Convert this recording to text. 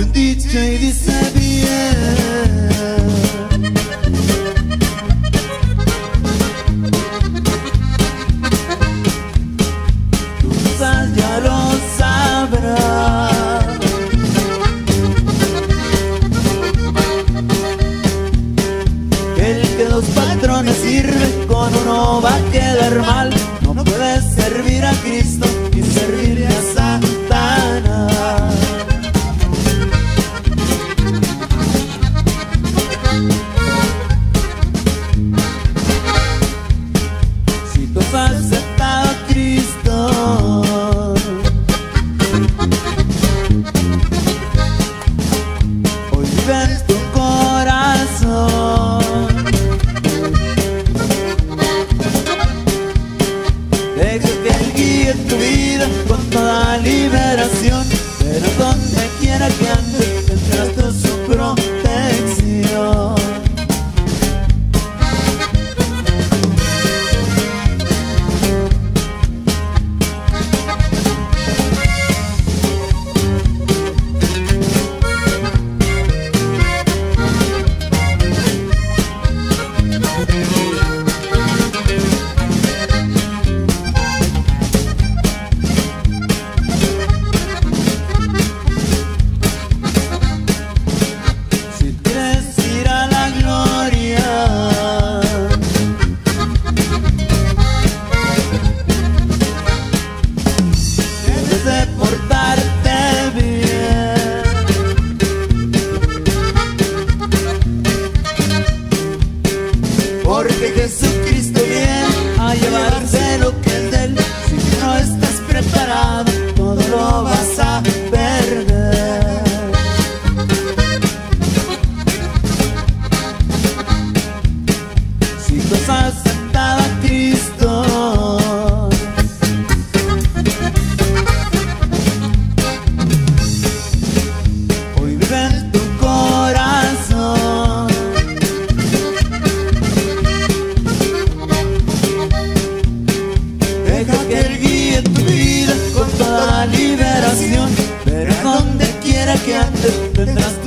y un DJ dice bien. Tú ya lo sabrás. El que dos patrones sirve con uno va a quedar mal. No puedes servir a Cristo y servirle a Satanás. Si tú has aceptado a Cristo, hoy vive en tu corazón. Tu vida con toda liberación, pero donde quiera que andes tendrás tú su protección. Porque Jesucristo viene a llevarse lo que es de él. Si no estás preparado, todo lo vas a perder. Si tú has aceptado a Cristo, hoy vive en tu corazón. Liberación, pero donde quiera que andes tendrás